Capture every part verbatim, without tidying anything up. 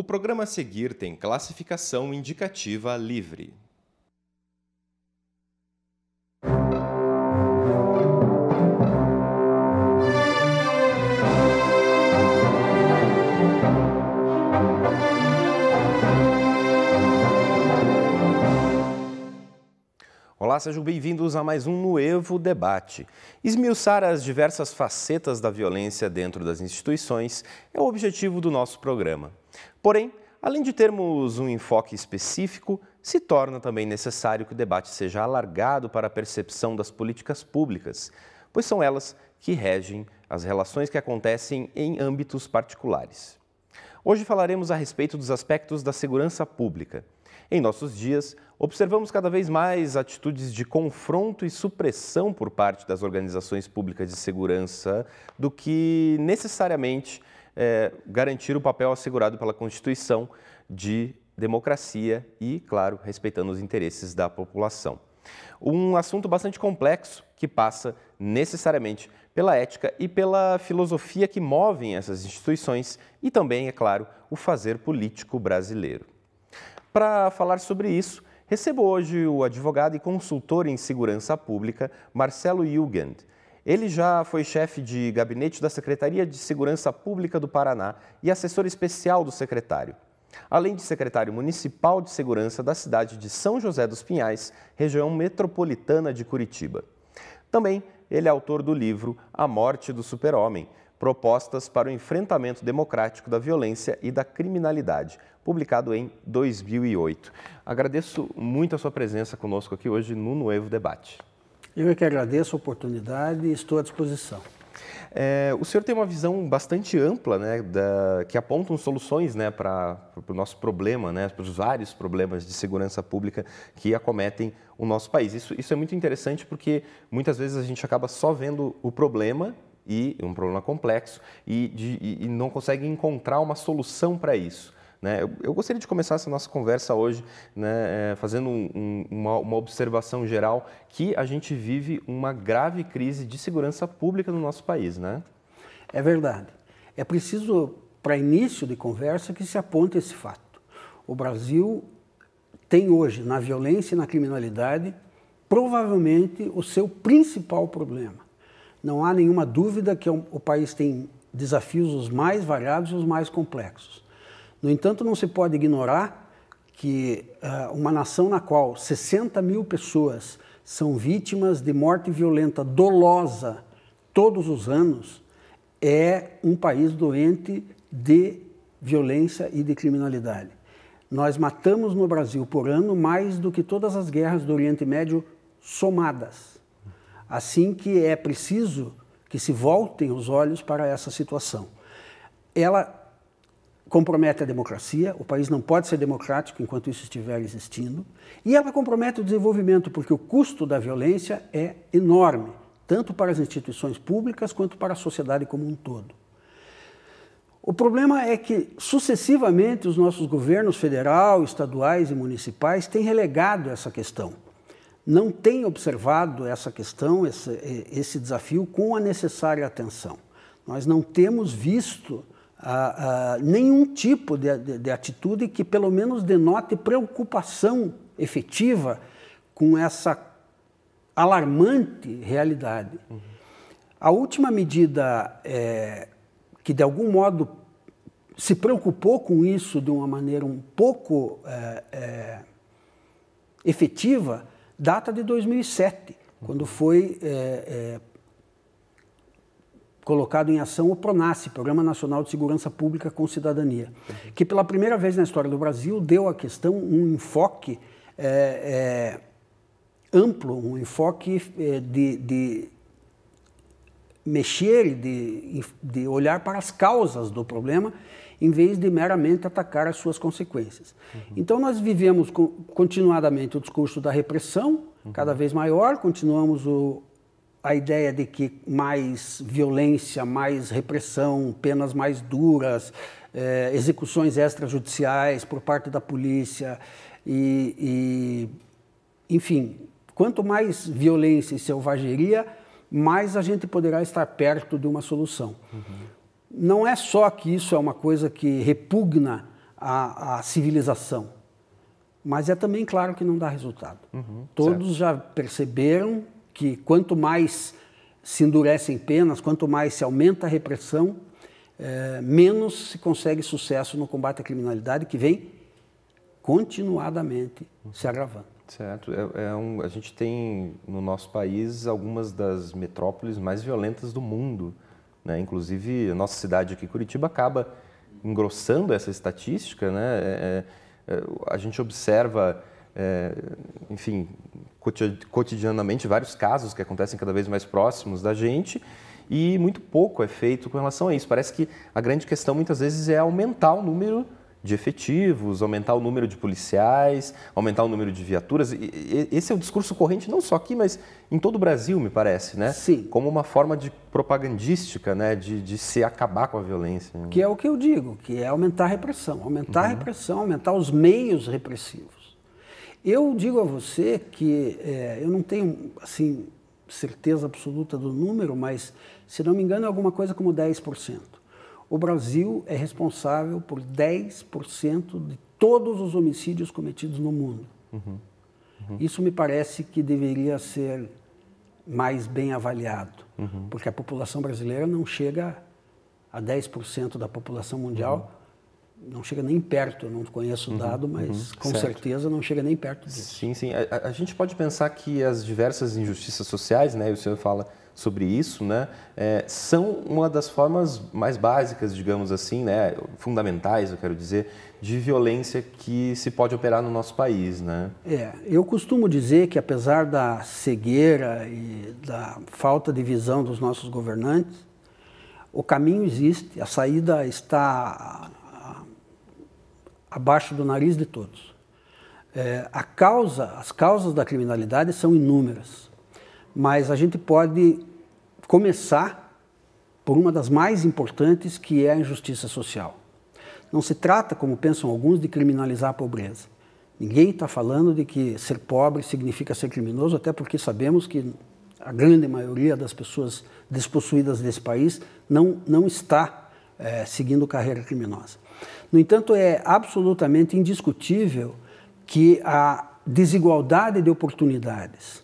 O programa a seguir tem classificação indicativa livre. Olá, sejam bem-vindos a mais um Nuevo Debate. Esmiuçar as diversas facetas da violência dentro das instituições é o objetivo do nosso programa. Porém, além de termos um enfoque específico, se torna também necessário que o debate seja alargado para a percepção das políticas públicas, pois são elas que regem as relações que acontecem em âmbitos particulares. Hoje falaremos a respeito dos aspectos da segurança pública. Em nossos dias, observamos cada vez mais atitudes de confronto e supressão por parte das organizações públicas de segurança do que necessariamente é, garantir o papel assegurado pela Constituição de democracia e, claro, respeitando os interesses da população. Um assunto bastante complexo que passa necessariamente pela ética e pela filosofia que movem essas instituições e também, é claro, o fazer político brasileiro. Para falar sobre isso, recebo hoje o advogado e consultor em segurança pública, Marcelo Jugend. Ele já foi chefe de gabinete da Secretaria de Segurança Pública do Paraná e assessor especial do secretário, além de secretário municipal de segurança da cidade de São José dos Pinhais, região metropolitana de Curitiba. Também ele é autor do livro A Morte do Super-Homem, Propostas para o Enfrentamento Democrático da Violência e da Criminalidade, publicado em dois mil e oito. Agradeço muito a sua presença conosco aqui hoje no Nuevo Debate. Eu é que agradeço a oportunidade e estou à disposição. É, o senhor tem uma visão bastante ampla, né, da, que apontam soluções, né, para o nosso problema, né, para os vários problemas de segurança pública que acometem o nosso país. Isso, isso é muito interessante porque muitas vezes a gente acaba só vendo o problema, e um problema complexo, e, de, e não consegue encontrar uma solução para isso, né? Eu, eu gostaria de começar essa nossa conversa hoje, né, é, fazendo um, um, uma, uma observação geral que a gente vive uma grave crise de segurança pública no nosso país, né? É verdade. É preciso, para início de conversa, que se aponte esse fato. O Brasil tem hoje, na violência e na criminalidade, provavelmente o seu principal problema. Não há nenhuma dúvida que o país tem desafios os mais variados e os mais complexos. No entanto, não se pode ignorar que uh, uma nação na qual sessenta mil pessoas são vítimas de morte violenta dolosa todos os anos é um país doente de violência e de criminalidade. Nós matamos no Brasil por ano mais do que todas as guerras do Oriente Médio somadas. Assim que é preciso que se voltem os olhos para essa situação. Ela compromete a democracia, o país não pode ser democrático enquanto isso estiver existindo, e ela compromete o desenvolvimento, porque o custo da violência é enorme, tanto para as instituições públicas quanto para a sociedade como um todo. O problema é que, sucessivamente, os nossos governos federal, estaduais e municipais têm relegado essa questão. Não tem observado essa questão, esse, esse desafio, com a necessária atenção. Nós não temos visto ah, ah, nenhum tipo de, de, de atitude que, pelo menos, denote preocupação efetiva com essa alarmante realidade. Uhum. A última medida é, que, de algum modo, se preocupou com isso de uma maneira um pouco é, é, efetiva, data de dois mil e sete, quando foi é, é, colocado em ação o PRONACE, Programa Nacional de Segurança Pública com Cidadania, que pela primeira vez na história do Brasil deu à questão um enfoque é, é, amplo, um enfoque é, de, de mexer, de, de olhar para as causas do problema, em vez de meramente atacar as suas consequências. Uhum. Então, nós vivemos continuadamente o discurso da repressão, uhum, cada vez maior, continuamos o, a ideia de que mais violência, mais repressão, penas mais duras, eh, execuções extrajudiciais por parte da polícia, e, e, enfim, quanto mais violência e selvageria, mais a gente poderá estar perto de uma solução. Uhum. Não é só que isso é uma coisa que repugna a, a civilização. Mas é também claro que não dá resultado. Uhum, Todos certo. já perceberam que quanto mais se endurecem penas, quanto mais se aumenta a repressão, é, menos se consegue sucesso no combate à criminalidade, que vem continuadamente uhum. se agravando. Certo. É, é um, a gente tem no nosso país algumas das metrópoles mais violentas do mundo, né? Inclusive, a nossa cidade aqui, Curitiba, acaba engrossando essa estatística, né? É, é, a gente observa, é, enfim, cotidianamente vários casos que acontecem cada vez mais próximos da gente e muito pouco é feito com relação a isso. Parece que a grande questão muitas vezes é aumentar o número de efetivos, aumentar o número de policiais, aumentar o número de viaturas. Esse é o discurso corrente não só aqui, mas em todo o Brasil, me parece, né? Sim. Como uma forma de propagandística, né? De, de se acabar com a violência. Que é o que eu digo, que é aumentar a repressão, aumentar uhum. a repressão, aumentar os meios repressivos. Eu digo a você que é, eu não tenho, assim, certeza absoluta do número, mas, se não me engano, é alguma coisa como dez por cento. O Brasil é responsável por dez por cento de todos os homicídios cometidos no mundo. Uhum. Uhum. Isso me parece que deveria ser mais bem avaliado, uhum. porque a população brasileira não chega a dez por cento da população mundial, uhum. não chega nem perto, eu não conheço o dado, uhum. mas uhum. com certo. certeza não chega nem perto disso. Sim, sim. A, a gente pode pensar que as diversas injustiças sociais, né, e o senhor fala sobre isso, né, é, são uma das formas mais básicas, digamos assim, né, fundamentais, eu quero dizer, de violência que se pode operar no nosso país, né? É, eu costumo dizer que, apesar da cegueira e da falta de visão dos nossos governantes, o caminho existe, a saída está abaixo do nariz de todos. É, a causa, as causas da criminalidade são inúmeras. Mas a gente pode começar por uma das mais importantes, que é a injustiça social. Não se trata, como pensam alguns, de criminalizar a pobreza. Ninguém está falando de que ser pobre significa ser criminoso, até porque sabemos que a grande maioria das pessoas despossuídas desse país não, não está é, seguindo carreira criminosa. No entanto, é absolutamente indiscutível que a desigualdade de oportunidades,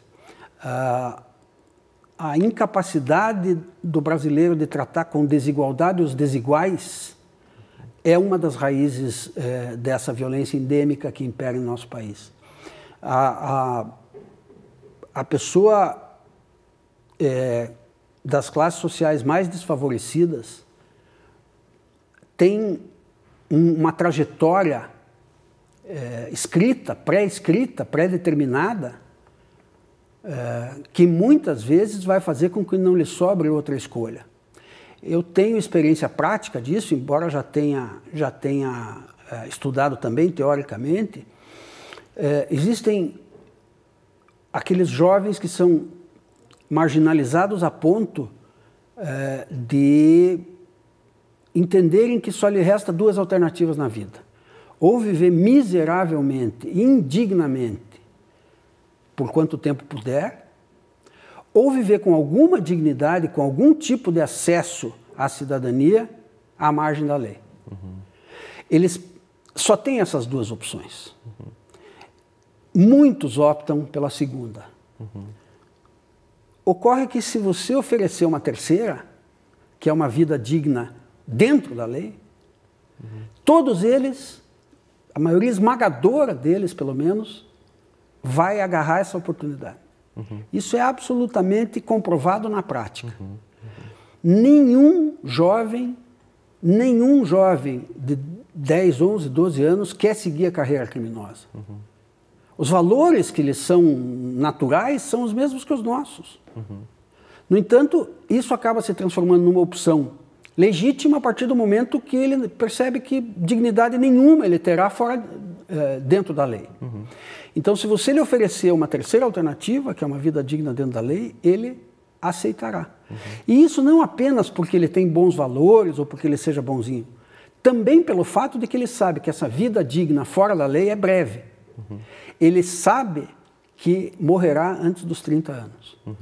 Uh, a incapacidade do brasileiro de tratar com desigualdade os desiguais é uma das raízes eh, dessa violência endêmica que impera em nosso país. A, a, a pessoa eh, das classes sociais mais desfavorecidas tem um, uma trajetória eh, escrita, pré-escrita, pré-determinada, É, que muitas vezes vai fazer com que não lhe sobre outra escolha. Eu tenho experiência prática disso, embora já tenha, já tenha é, estudado também, teoricamente. É, existem aqueles jovens que são marginalizados a ponto é, de entenderem que só lhe resta duas alternativas na vida. Ou viver miseravelmente, indignamente, por quanto tempo puder, ou viver com alguma dignidade, com algum tipo de acesso à cidadania, à margem da lei. Uhum. Eles só têm essas duas opções. Uhum. Muitos optam pela segunda. Uhum. Ocorre que, se você oferecer uma terceira, que é uma vida digna dentro da lei, uhum. todos eles, a maioria esmagadora deles, pelo menos, vai agarrar essa oportunidade. Uhum. Isso é absolutamente comprovado na prática. Uhum. Uhum. Nenhum jovem, nenhum jovem de dez, onze, doze anos quer seguir a carreira criminosa. Uhum. Os valores que lhes são naturais são os mesmos que os nossos. Uhum. No entanto, isso acaba se transformando numa opção legítima a partir do momento que ele percebe que dignidade nenhuma ele terá fora, eh, dentro da lei. Uhum. Então, se você lhe oferecer uma terceira alternativa, que é uma vida digna dentro da lei, ele aceitará. Uhum. E isso não apenas porque ele tem bons valores ou porque ele seja bonzinho, também pelo fato de que ele sabe que essa vida digna fora da lei é breve. Uhum. Ele sabe que morrerá antes dos trinta anos. Uhum.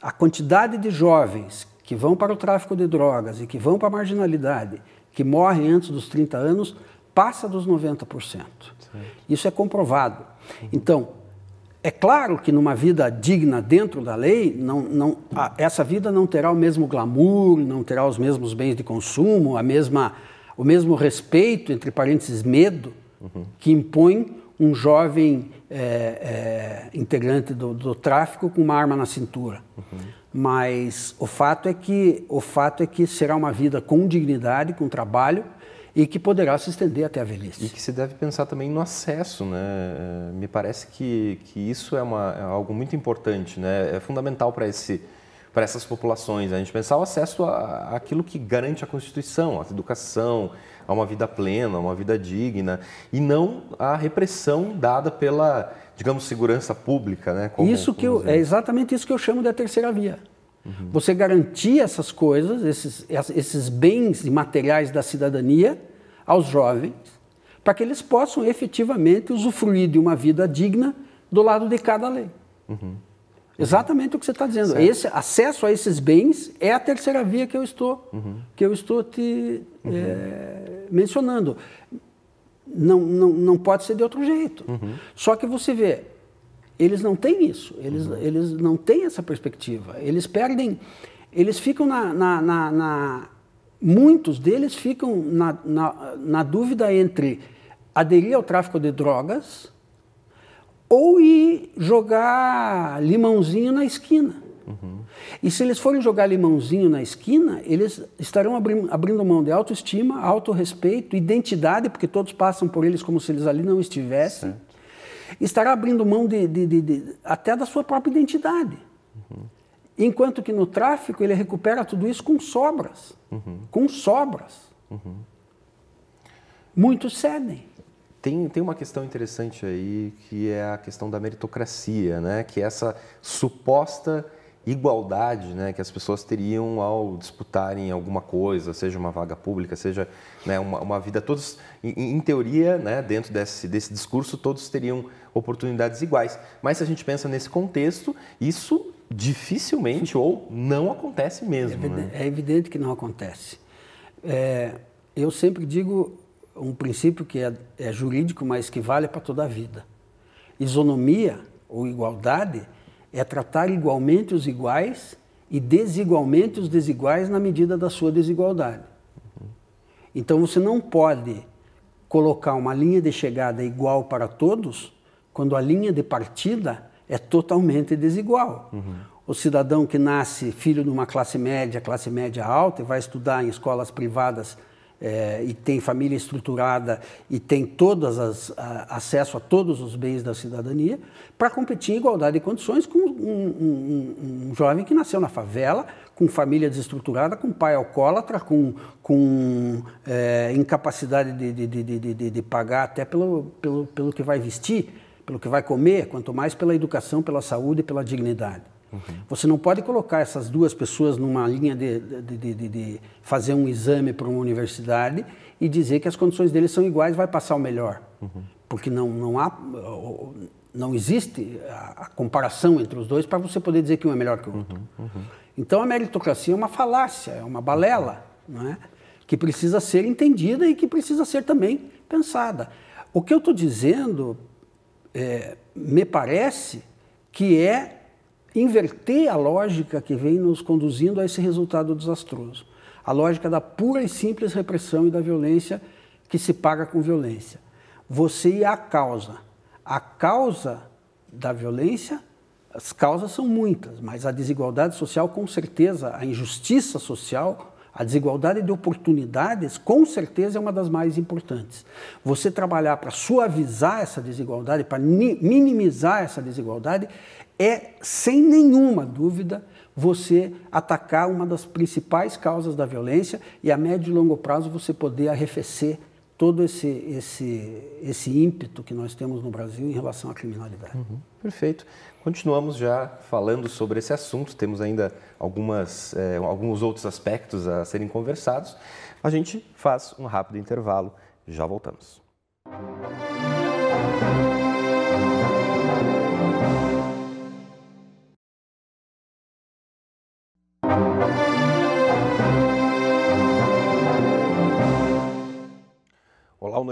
A quantidade de jovens que vão para o tráfico de drogas e que vão para a marginalidade, que morrem antes dos trinta anos, passa dos noventa por cento. Isso é comprovado. Então, é claro que numa vida digna dentro da lei, não, não, a, essa vida não terá o mesmo glamour, não terá os mesmos bens de consumo, a mesma, o mesmo respeito, entre parênteses, medo, uhum. que impõe um jovem é, é, integrante do, do tráfico com uma arma na cintura. Uhum. Mas o fato, é que, o fato é que será uma vida com dignidade, com trabalho, e que poderá se estender até a velhice. E que se deve pensar também no acesso, né? Me parece que, que isso é, uma, é algo muito importante, né? É fundamental para esse, para essas populações, né? A gente pensar o acesso a, a aquilo que garante a Constituição, a educação, a uma vida plena, a uma vida digna, e não a repressão dada pela, digamos, segurança pública, né? Como, isso que eu, é exatamente isso que eu chamo da terceira via. Uhum. Você garantir essas coisas, esses, esses bens e materiais da cidadania aos jovens, para que eles possam efetivamente usufruir de uma vida digna do lado de cada lei. Uhum. Exatamente uhum. o que você está dizendo. Certo. Esse acesso a esses bens é a terceira via que eu estou, uhum. que eu estou te uhum. é, mencionando. Não, não, não pode ser de outro jeito. Uhum. Só que você vê... Eles não têm isso, eles, uhum. eles não têm essa perspectiva, eles perdem, eles ficam na... na, na, na muitos deles ficam na, na, na dúvida entre aderir ao tráfico de drogas ou ir jogar limãozinho na esquina. Uhum. E se eles forem jogar limãozinho na esquina, eles estarão abri abrindo mão de autoestima, autorrespeito, identidade, porque todos passam por eles como se eles ali não estivessem. Certo. Estará abrindo mão de, de, de, de, até da sua própria identidade. Uhum. Enquanto que no tráfico ele recupera tudo isso com sobras. Uhum. Com sobras. Uhum. Muitos cedem. Tem, tem uma questão interessante aí, que é a questão da meritocracia, né? Que é essa suposta igualdade, né, que as pessoas teriam ao disputarem alguma coisa, seja uma vaga pública, seja, né, uma, uma vida, todos, em, em teoria, né, dentro desse, desse discurso, todos teriam oportunidades iguais. Mas se a gente pensa nesse contexto, isso dificilmente ou não acontece mesmo. É evidente, né? É evidente que não acontece. É, eu sempre digo um princípio que é, é jurídico, mas que vale para toda a vida. Isonomia ou igualdade é tratar igualmente os iguais e desigualmente os desiguais na medida da sua desigualdade. Uhum. Então, você não pode colocar uma linha de chegada igual para todos quando a linha de partida é totalmente desigual. Uhum. O cidadão que nasce filho de uma classe média, classe média alta, e vai estudar em escolas privadas é, e tem família estruturada e tem todas as, a, acesso a todos os bens da cidadania, para competir em igualdade de condições com um, um, um, um jovem que nasceu na favela, com família desestruturada, com pai alcoólatra, com, com é, incapacidade de, de, de, de, de, de pagar até pelo, pelo, pelo que vai vestir, pelo que vai comer, quanto mais pela educação, pela saúde e pela dignidade. Uhum. Você não pode colocar essas duas pessoas numa linha de, de, de, de, de fazer um exame para uma universidade e dizer que as condições deles são iguais, vai passar o melhor. Uhum. Porque não, não, há, não existe a, a comparação entre os dois para você poder dizer que um é melhor que o outro. Uhum. Uhum. Então, a meritocracia é uma falácia, é uma balela, não é? Que precisa ser entendida e que precisa ser também pensada. O que eu estou dizendo, é, me parece que é inverter a lógica que vem nos conduzindo a esse resultado desastroso. A lógica da pura e simples repressão e da violência que se paga com violência. Você e a causa. A causa da violência, as causas são muitas, mas a desigualdade social, com certeza, a injustiça social, a desigualdade de oportunidades, com certeza é uma das mais importantes. Você trabalhar para suavizar essa desigualdade, para minimizar essa desigualdade, é, sem nenhuma dúvida, você atacar uma das principais causas da violência e, a médio e longo prazo, você poder arrefecer todo esse, esse, esse ímpeto que nós temos no Brasil em relação à criminalidade. Uhum, perfeito. Continuamos já falando sobre esse assunto, temos ainda algumas, é, alguns outros aspectos a serem conversados. A gente faz um rápido intervalo, já voltamos.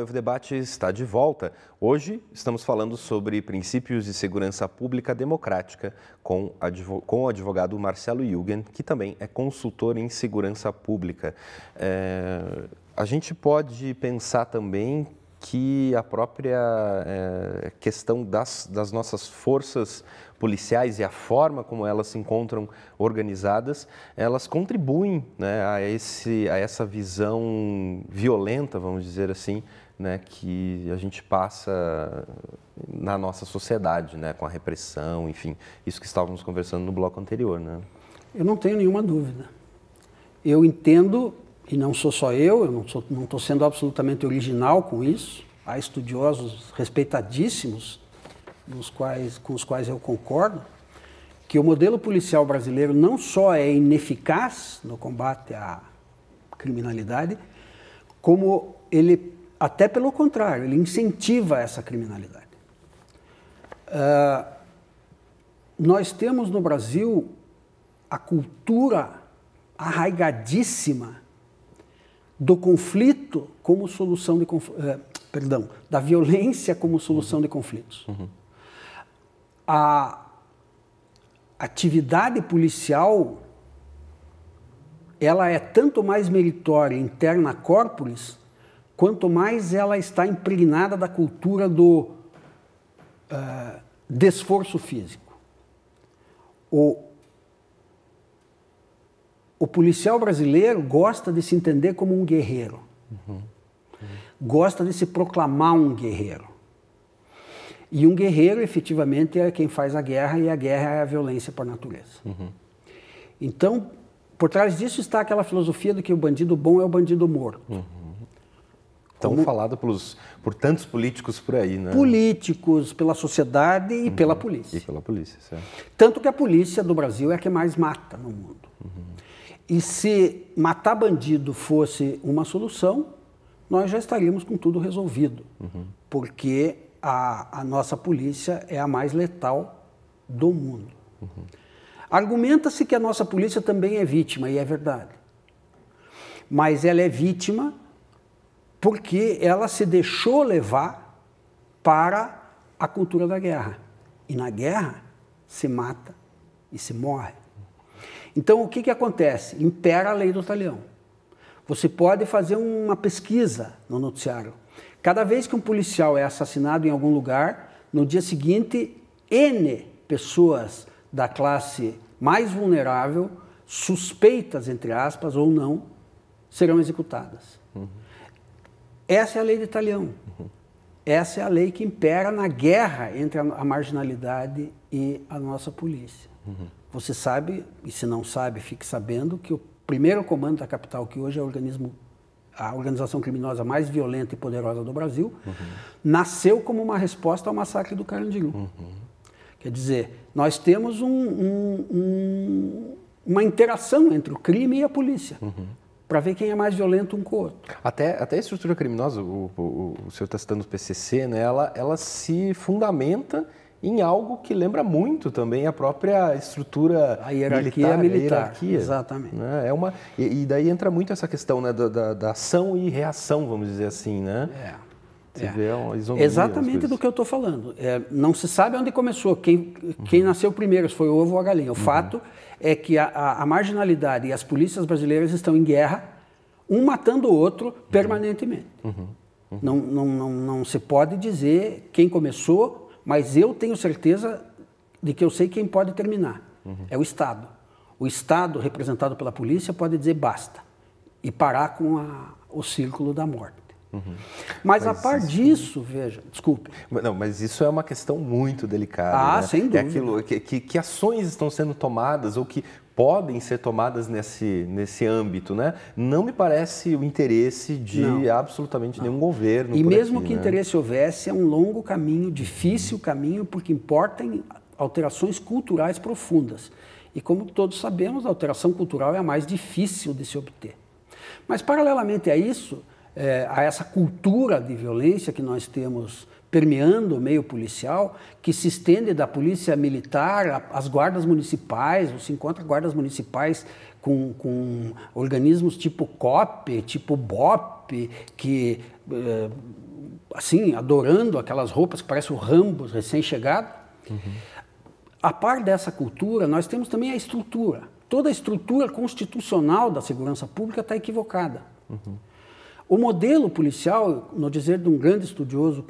Novo Debate está de volta. Hoje estamos falando sobre princípios de segurança pública democrática com, advo com o advogado Marcelo Jugend, que também é consultor em segurança pública. É, a gente pode pensar também que a própria é, questão das, das nossas forças policiais e a forma como elas se encontram organizadas, elas contribuem, né, a, esse, a essa visão violenta, vamos dizer assim, né, que a gente passa na nossa sociedade, né, com a repressão, enfim, isso que estávamos conversando no bloco anterior. Né? Eu não tenho nenhuma dúvida. Eu entendo... E não sou só eu, eu não sou, não estou sendo absolutamente original com isso. Há estudiosos respeitadíssimos, nos quais, com os quais eu concordo, que o modelo policial brasileiro não só é ineficaz no combate à criminalidade, como ele, até pelo contrário, ele incentiva essa criminalidade. Uh, nós temos no Brasil a cultura arraigadíssima do conflito como solução de conf... perdão, da violência como solução, uhum, de conflitos. Uhum. A atividade policial, ela é tanto mais meritória interna corporis, quanto mais ela está impregnada da cultura do uh, desforço físico. O O policial brasileiro gosta de se entender como um guerreiro. Uhum. Uhum. Gosta de se proclamar um guerreiro. E um guerreiro, efetivamente, é quem faz a guerra, e a guerra é a violência por natureza. Uhum. Então, por trás disso está aquela filosofia de que o bandido bom é o bandido morto. Uhum. Tão como... falado pelos, por tantos políticos por aí, né? Políticos, pela sociedade e, uhum, pela polícia. E pela polícia, certo. Tanto que a polícia do Brasil é a que mais mata no mundo. Uhum. E se matar bandido fosse uma solução, nós já estaríamos com tudo resolvido. Uhum. Porque a, a nossa polícia é a mais letal do mundo. Uhum. Argumenta-se que a nossa polícia também é vítima, e é verdade. Mas ela é vítima porque ela se deixou levar para a cultura da guerra. E na guerra se mata e se morre. Então, o que que acontece? Impera a lei do talião. Você pode fazer uma pesquisa no noticiário. Cada vez que um policial é assassinado em algum lugar, no dia seguinte, N pessoas da classe mais vulnerável, suspeitas, entre aspas, ou não, serão executadas. Uhum. Essa é a lei do talião. Uhum. Essa é a lei que impera na guerra entre a marginalidade e a nossa polícia. Uhum. Você sabe, e se não sabe, fique sabendo, que o primeiro comando da capital, que hoje é o organismo, a organização criminosa mais violenta e poderosa do Brasil, uhum, nasceu como uma resposta ao massacre do Carandiru. Uhum. Quer dizer, nós temos um, um, um, uma interação entre o crime e a polícia. Uhum. Para ver quem é mais violento um com o outro. Até, até a estrutura criminosa, o, o, o senhor está citando o P C C, né? ela, ela se fundamenta em algo que lembra muito também a própria estrutura, a hierarquia militar. militar a hierarquia, exatamente. Né? É uma, e, e daí entra muito essa questão, né, da, da, da ação e reação, vamos dizer assim, né? É. Você é. vê uma isonomia, exatamente do que eu estou falando. É, não se sabe onde começou, quem, uhum, quem nasceu primeiro, se foi o ovo ou a galinha. O, uhum, fato é que a, a, a marginalidade e as polícias brasileiras estão em guerra, um matando o outro, uhum, permanentemente. Uhum. Uhum. Não, não, não, não se pode dizer quem começou, mas eu tenho certeza de que eu sei quem pode terminar. Uhum. É o Estado. O Estado, representado pela polícia, pode dizer basta e parar com a, o círculo da morte. Uhum. Mas, mas a par isso... disso, veja, desculpe. Não, mas isso é uma questão muito delicada. Ah, né? Sem dúvida. É aquilo, que, que, que ações estão sendo tomadas ou que podem ser tomadas nesse, nesse âmbito, né? Não me parece o interesse de não, absolutamente não. nenhum governo. E mesmo aqui, que né? interesse houvesse, é um longo caminho, difícil caminho, porque importam alterações culturais profundas. E como todos sabemos, a alteração cultural é a mais difícil de se obter. Mas, paralelamente a isso, É, a essa cultura de violência que nós temos permeando o meio policial, que se estende da polícia militar às guardas municipais. Você encontra guardas municipais com, com organismos tipo C O P, tipo BOPE, que é, assim, adorando aquelas roupas que parecem o Rambo recém-chegado. Uhum. A par dessa cultura, nós temos também a estrutura. Toda a estrutura constitucional da segurança pública está equivocada. Uhum. O modelo policial, no dizer de um grande estudioso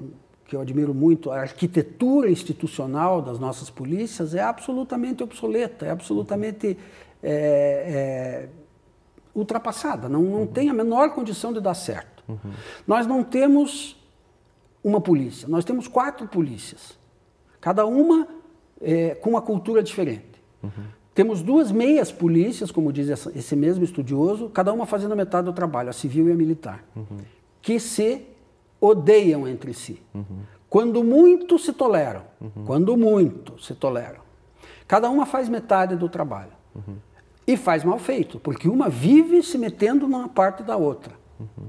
que eu admiro muito, a arquitetura institucional das nossas polícias é absolutamente obsoleta, é absolutamente é, é, ultrapassada, não, não uhum. tem a menor condição de dar certo. Uhum. Nós não temos uma polícia, nós temos quatro polícias, cada uma é, com uma cultura diferente. Uhum. Temos duas meias polícias, como diz esse mesmo estudioso, cada uma fazendo metade do trabalho, a civil e a militar, uhum. que se odeiam entre si. Uhum. Quando muito se toleram, uhum. quando muito se toleram. Cada uma faz metade do trabalho. Uhum. E faz mal feito, porque uma vive se metendo numa parte da outra. Uhum.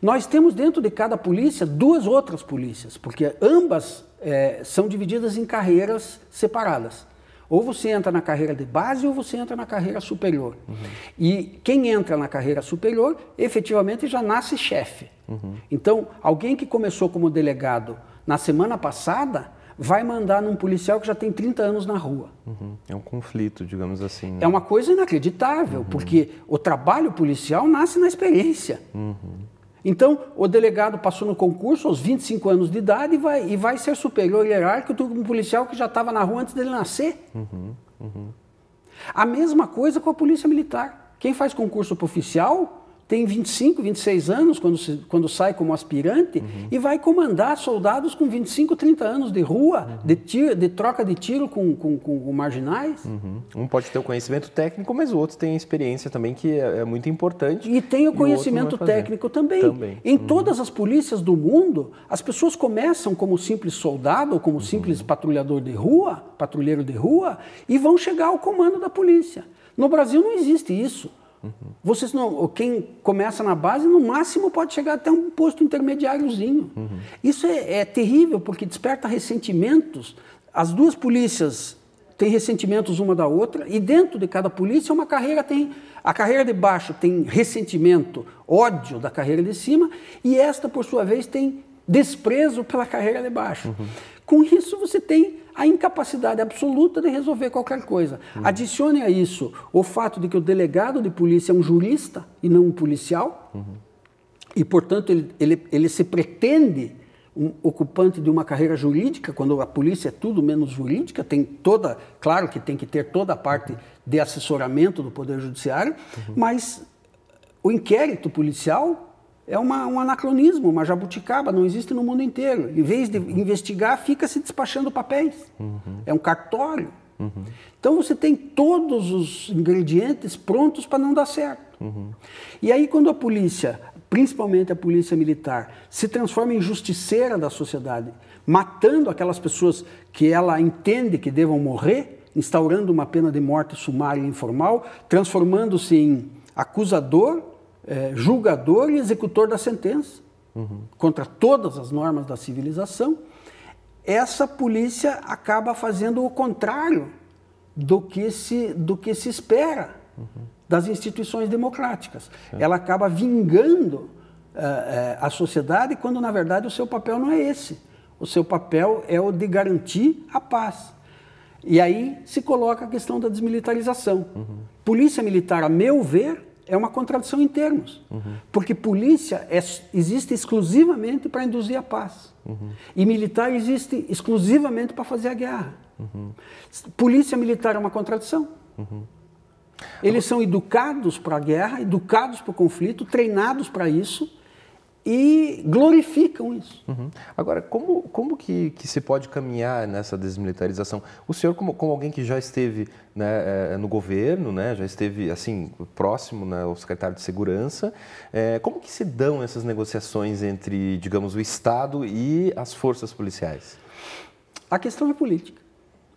Nós temos dentro de cada polícia duas outras polícias, porque ambas é, são divididas em carreiras separadas. Ou você entra na carreira de base ou você entra na carreira superior. Uhum. E quem entra na carreira superior, efetivamente, já nasce chefe. Uhum. Então, alguém que começou como delegado na semana passada, vai mandar num policial que já tem trinta anos na rua. Uhum. É um conflito, digamos assim. Né? É uma coisa inacreditável, uhum. porque o trabalho policial nasce na experiência. Uhum. Então, o delegado passou no concurso aos vinte e cinco anos de idade e vai, e vai ser superior hierárquico do que um policial que já estava na rua antes dele nascer. Uhum, uhum. A mesma coisa com a polícia militar. Quem faz concurso para oficial tem vinte e cinco, vinte e seis anos quando, se, quando sai como aspirante uhum. e vai comandar soldados com vinte e cinco, trinta anos de rua, uhum. de, tiro, de troca de tiro com, com, com marginais. Uhum. Um pode ter o conhecimento técnico, mas o outro tem a experiência também, que é, é muito importante. E tem o conhecimento o técnico também. também. Em uhum. todas as polícias do mundo, as pessoas começam como simples soldado ou como uhum. simples patrulhador de rua, patrulheiro de rua, e vão chegar ao comando da polícia. No Brasil não existe isso. Vocês não, quem começa na base, no máximo pode chegar até um posto intermediáriozinho. Uhum. Isso é, é terrível, porque desperta ressentimentos. As duas polícias têm ressentimentos uma da outra, e dentro de cada polícia uma carreira tem... A carreira de baixo tem ressentimento, ódio da carreira de cima, e esta, por sua vez, tem desprezo pela carreira de baixo. Uhum. Com isso, você tem a incapacidade absoluta de resolver qualquer coisa. Uhum. Adicione a isso o fato de que o delegado de polícia é um jurista e não um policial, uhum. e, portanto, ele, ele, ele se pretende um ocupante de uma carreira jurídica, quando a polícia é tudo menos jurídica, tem toda, claro que tem que ter toda a parte de assessoramento do Poder Judiciário, uhum. mas o inquérito policial... É uma, um anacronismo, uma jabuticaba, não existe no mundo inteiro. Em vez de uhum. investigar, fica se despachando papéis. Uhum. É um cartório. Uhum. Então você tem todos os ingredientes prontos para não dar certo. Uhum. E aí quando a polícia, principalmente a polícia militar, se transforma em justiceira da sociedade, matando aquelas pessoas que ela entende que devam morrer, instaurando uma pena de morte sumária e informal, transformando-se em acusador, É, julgador e executor da sentença, uhum. contra todas as normas da civilização, essa polícia acaba fazendo o contrário do que se, do que se espera uhum. das instituições democráticas. Certo. Ela acaba vingando uh, a sociedade quando, na verdade, o seu papel não é esse. O seu papel é o de garantir a paz. E aí se coloca a questão da desmilitarização. Uhum. Polícia militar, a meu ver, é uma contradição em termos, uhum. porque polícia é, existe exclusivamente para induzir a paz, uhum. e militar existe exclusivamente para fazer a guerra. Uhum. Polícia militar é uma contradição. Uhum. Eles são educados para a guerra, educados para o conflito, treinados para isso, e glorificam isso. Uhum. Agora, como, como que, que se pode caminhar nessa desmilitarização? O senhor, como, como alguém que já esteve né, é, no governo, né, já esteve assim próximo né, ao secretário de Segurança, é, como que se dão essas negociações entre, digamos, o Estado e as forças policiais? A questão é política.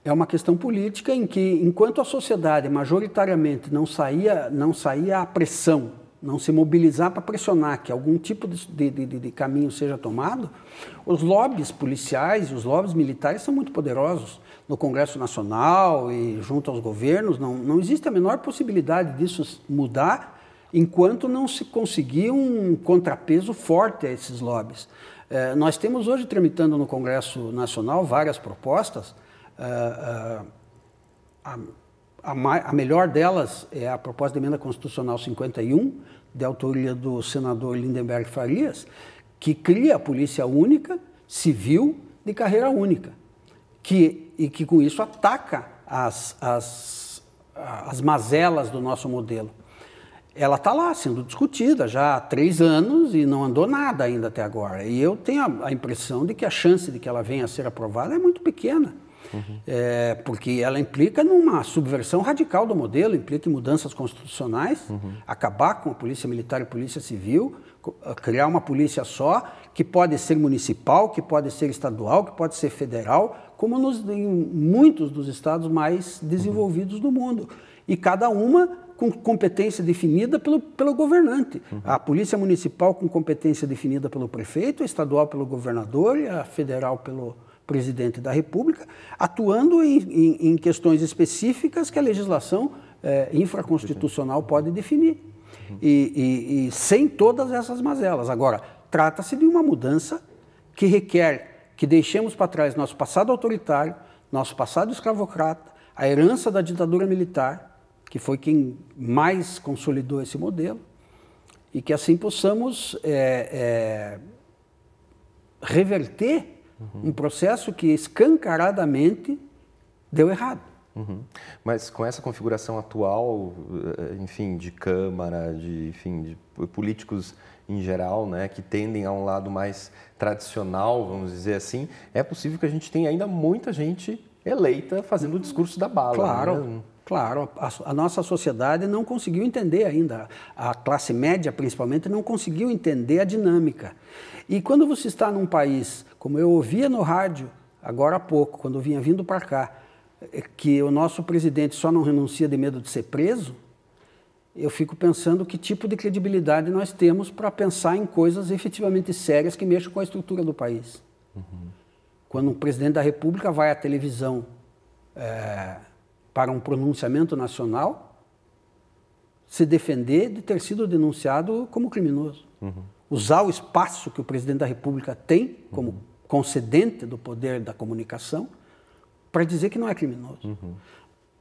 É uma questão política em que, enquanto a sociedade majoritariamente não saía, não saía à pressão, não se mobilizar para pressionar que algum tipo de, de, de, de caminho seja tomado, os lobbies policiais e os lobbies militares são muito poderosos. No Congresso Nacional e junto aos governos, não, não existe a menor possibilidade disso mudar enquanto não se conseguir um contrapeso forte a esses lobbies. É, nós temos hoje tramitando no Congresso Nacional várias propostas. É, a, a, a melhor delas é a proposta de emenda constitucional cinquenta e um, de autoria do senador Lindenberg Farias, que cria a polícia única, civil, de carreira única, que, e que com isso ataca as, as, as mazelas do nosso modelo. Ela está lá sendo discutida já há três anos e não andou nada ainda até agora. E eu tenho a, a impressão de que a chance de que ela venha a ser aprovada é muito pequena. Uhum. É, porque ela implica numa subversão radical do modelo, implica em mudanças constitucionais, uhum. acabar com a polícia militar e a polícia civil, criar uma polícia só, que pode ser municipal, que pode ser estadual, que pode ser federal, como nos, em muitos dos estados mais desenvolvidos uhum. do mundo. E cada uma com competência definida pelo, pelo governante. Uhum. A polícia municipal com competência definida pelo prefeito, a estadual pelo governador e a federal pelo presidente da República, atuando em, em, em questões específicas que a legislação eh, infraconstitucional pode definir. Uhum. E, e, e sem todas essas mazelas. Agora, trata-se de uma mudança que requer que deixemos para trás nosso passado autoritário, nosso passado escravocrata, a herança da ditadura militar, que foi quem mais consolidou esse modelo, e que assim possamos eh, eh, reverter um processo que escancaradamente deu errado. Uhum. Mas com essa configuração atual, enfim, de Câmara, de, enfim, de políticos em geral, né, que tendem a um lado mais tradicional, vamos dizer assim, é possível que a gente tenha ainda muita gente eleita fazendo o discurso da bala. Claro, né? Claro. A, a nossa sociedade não conseguiu entender ainda, a classe média principalmente não conseguiu entender a dinâmica. E quando você está num país, como eu ouvia no rádio agora há pouco, quando eu vinha vindo para cá, que o nosso presidente só não renuncia de medo de ser preso, eu fico pensando que tipo de credibilidade nós temos para pensar em coisas efetivamente sérias que mexam com a estrutura do país. Uhum. Quando um presidente da República vai à televisão é, para um pronunciamento nacional, se defender de ter sido denunciado como criminoso. Uhum. Usar o espaço que o presidente da República tem como uhum. concedente do poder da comunicação para dizer que não é criminoso. Uhum.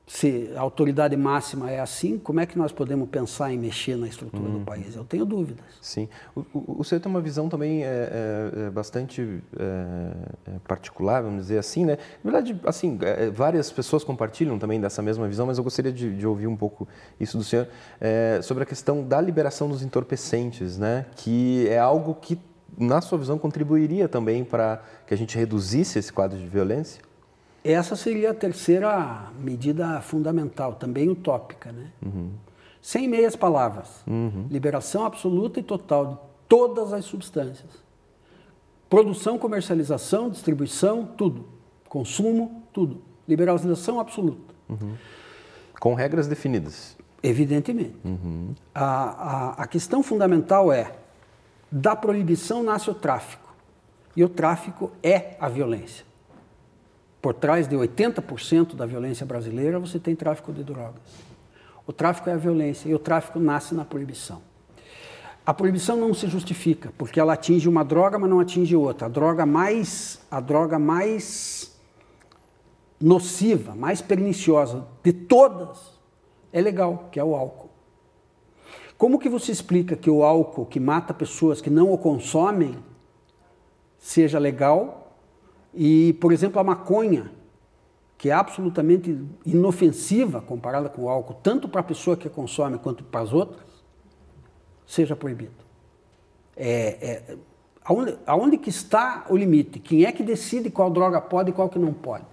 Se a autoridade máxima é assim, como é que nós podemos pensar em mexer na estrutura uhum. do país? Eu tenho dúvidas. Sim. O, o, o senhor tem uma visão também é, é, é bastante é, é particular, vamos dizer assim, né? Na verdade, assim, é, várias pessoas compartilham também dessa mesma visão, mas eu gostaria de, de ouvir um pouco isso do senhor, é, sobre a questão da liberação dos entorpecentes, né? Que é algo que, na sua visão, contribuiria também para que a gente reduzisse esse quadro de violência? Essa seria a terceira medida fundamental, também utópica, né? Uhum. Sem meias palavras. Uhum. Liberação absoluta e total de todas as substâncias. Produção, comercialização, distribuição, tudo. Consumo, tudo. Liberalização absoluta. Uhum. Com regras definidas. Evidentemente. Uhum. A, a, a questão fundamental é, da proibição nasce o tráfico. E o tráfico é a violência. Por trás de oitenta por cento da violência brasileira, você tem tráfico de drogas. O tráfico é a violência e o tráfico nasce na proibição. A proibição não se justifica, porque ela atinge uma droga, mas não atinge outra. A droga mais, a droga mais nociva, mais perniciosa de todas é legal, que é o álcool. Como que você explica que o álcool, que mata pessoas que não o consomem, seja legal? E, por exemplo, a maconha, que é absolutamente inofensiva comparada com o álcool, tanto para a pessoa que a consome quanto para as outras, seja proibido. É, é, aonde, aonde que está o limite? Quem é que decide qual droga pode e qual que não pode?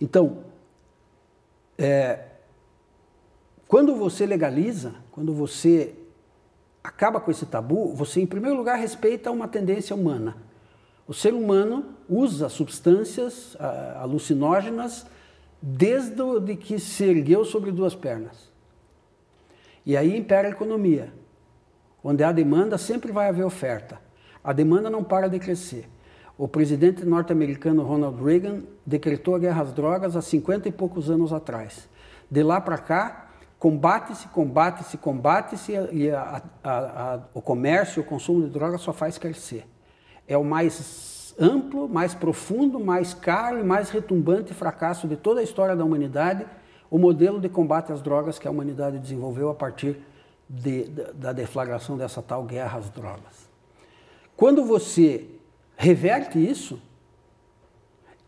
Então, é, quando você legaliza, quando você acaba com esse tabu, você, em primeiro lugar, respeita uma tendência humana. O ser humano usa substâncias uh, alucinógenas desde o, de que se ergueu sobre duas pernas. E aí impera a economia. Onde há demanda, sempre vai haver oferta. A demanda não para de crescer. O presidente norte-americano Ronald Reagan decretou a guerra às drogas há cinquenta e poucos anos atrás. De lá para cá, combate-se, combate-se, combate-se, e a, a, a, o comércio, o consumo de drogas só faz crescer. é o mais amplo, mais profundo, mais caro e mais retumbante fracasso de toda a história da humanidade, o modelo de combate às drogas que a humanidade desenvolveu a partir de, de, da deflagração dessa tal guerra às drogas. Quando você reverte isso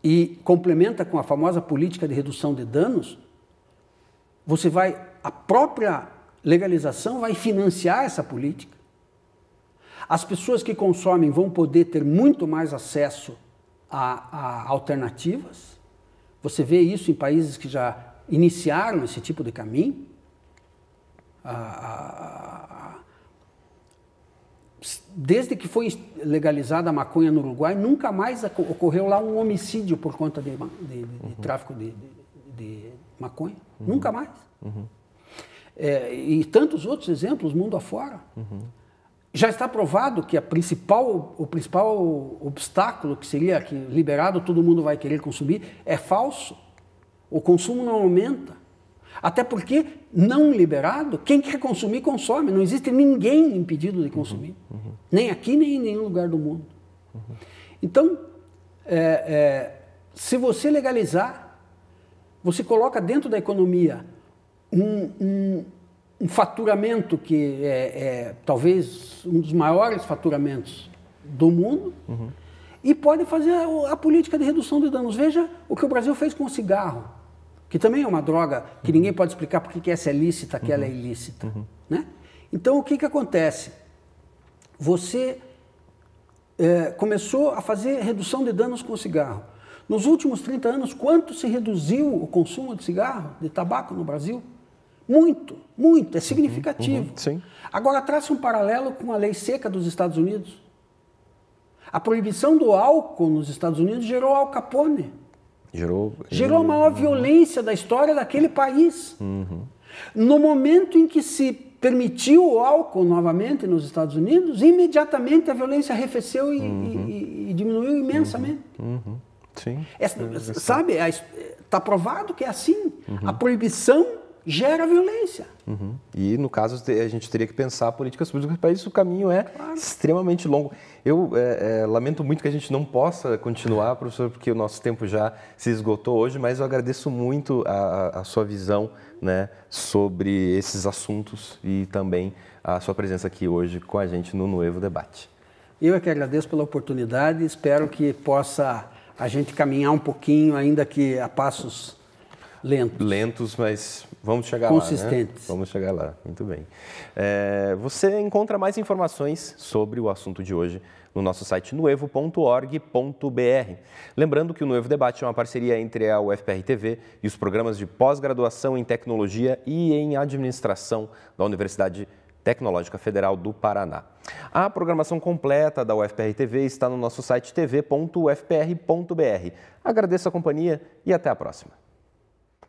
e complementa com a famosa política de redução de danos, você vai, a própria legalização vai financiar essa política. As pessoas que consomem vão poder ter muito mais acesso a, a alternativas. Você vê isso em países que já iniciaram esse tipo de caminho. Desde que foi legalizada a maconha no Uruguai, nunca mais ocorreu lá um homicídio por conta de, de, de uhum. tráfico de, de, de maconha. Uhum. Nunca mais. Uhum. É, e tantos outros exemplos, mundo afora. Uhum. Já está provado que a principal, o principal obstáculo, que seria que liberado todo mundo vai querer consumir, é falso. O consumo não aumenta. Até porque, não liberado, quem quer consumir, consome. Não existe ninguém impedido de consumir. Uhum. Uhum. Nem aqui, nem em nenhum lugar do mundo. Uhum. Então, é, é, se você legalizar, você coloca dentro da economia um, um, um faturamento que é, é talvez um dos maiores faturamentos do mundo, uhum. e pode fazer a, a política de redução de danos. Veja o que o Brasil fez com o cigarro, que também é uma droga que uhum. ninguém pode explicar porque que essa é lícita, que uhum. ela é ilícita. Uhum. Né? Então, o que, que acontece? Você é, começou a fazer redução de danos com o cigarro. Nos últimos trinta anos, quanto se reduziu o consumo de cigarro, de tabaco no Brasil? Muito, muito, é significativo. Uhum, sim. Agora, traça um paralelo com a lei seca dos Estados Unidos. A proibição do álcool nos Estados Unidos gerou Al Capone. Gerou, gerou a maior uhum. violência da história daquele país. Uhum. No momento em que se permitiu o álcool novamente nos Estados Unidos, imediatamente a violência arrefeceu e, uhum. e, e diminuiu imensamente. Uhum. Uhum. Sim. É, sabe, está provado que é assim. Uhum. A proibição gera violência. Uhum. E, no caso, a gente teria que pensar políticas públicas para isso. O caminho é claro. Extremamente longo. Eu é, é, lamento muito que a gente não possa continuar, professor, porque o nosso tempo já se esgotou hoje, mas eu agradeço muito a, a sua visão, né, sobre esses assuntos e também a sua presença aqui hoje com a gente no Nuevo Debate. Eu é que agradeço pela oportunidade e espero que possa a gente caminhar um pouquinho, ainda que a passos lentos. Lentos, mas vamos chegar lá, né? Vamos chegar lá, muito bem. É, você encontra mais informações sobre o assunto de hoje no nosso site nuevo ponto org ponto br. Lembrando que o Nuevo Debate é uma parceria entre a U F P R T V e os programas de pós-graduação em Tecnologia e em Administração da Universidade Tecnológica Federal do Paraná. A programação completa da U F P R T V está no nosso site tv ponto u f p r ponto br. Agradeço a companhia e até a próxima.